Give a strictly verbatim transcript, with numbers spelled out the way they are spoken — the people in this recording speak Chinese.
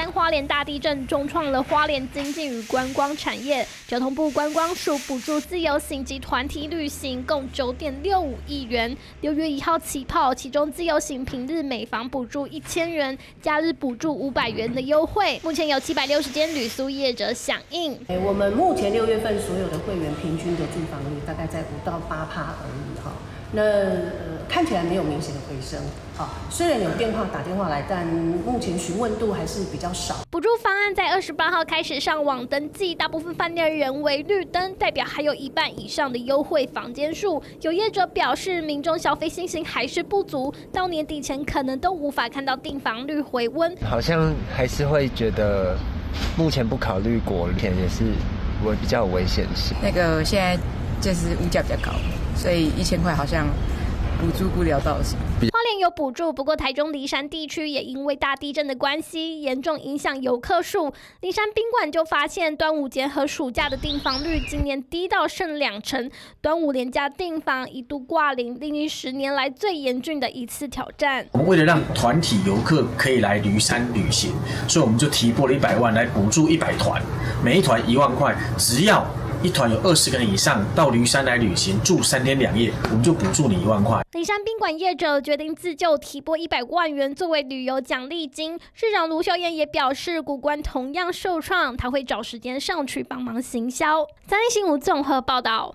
三花莲大地震重创了花莲经济与观光产业。交通部观光署补助自由行及团体旅行共 九点六五亿元，六月一号起跑，其中自由行平日每房补助一千元，假日补助五百元的优惠。目前有七百六十间旅宿业者响应。我们目前六月份所有的会员平均的住房率大概在五到八趴而已哈。 那呃看起来没有明显的回升啊，虽然有电话打电话来，但目前询问度还是比较少。补助方案在二十八号开始上网登记，大部分饭店人为绿灯，代表还有一半以上的优惠房间数。有业者表示，民众消费信心还是不足，到年底前可能都无法看到订房率回温。好像还是会觉得，目前不考虑国旅也是我比较有危险性。那个现在就是物价比较高。 所以一千块好像补助不了到什么。花莲有补助，不过台中梨山地区也因为大地震的关系，严重影响游客数。梨山宾馆就发现，端午节和暑假的订房率今年低到剩两成，端午连假订房一度挂零，历经十年来最严峻的一次挑战。我们为了让团体游客可以来梨山旅行，所以我们就提拨了一百万来补助一百团，每一团一万块，只要。 一团有二十个人以上到梨山来旅行，住三天两夜，我们就补助你一万块。梨山宾馆业者决定自救，提拨一百万元作为旅游奖励金。市长卢秀燕也表示，谷关同样受创，她会找时间上去帮忙行销。三立新闻综合报道。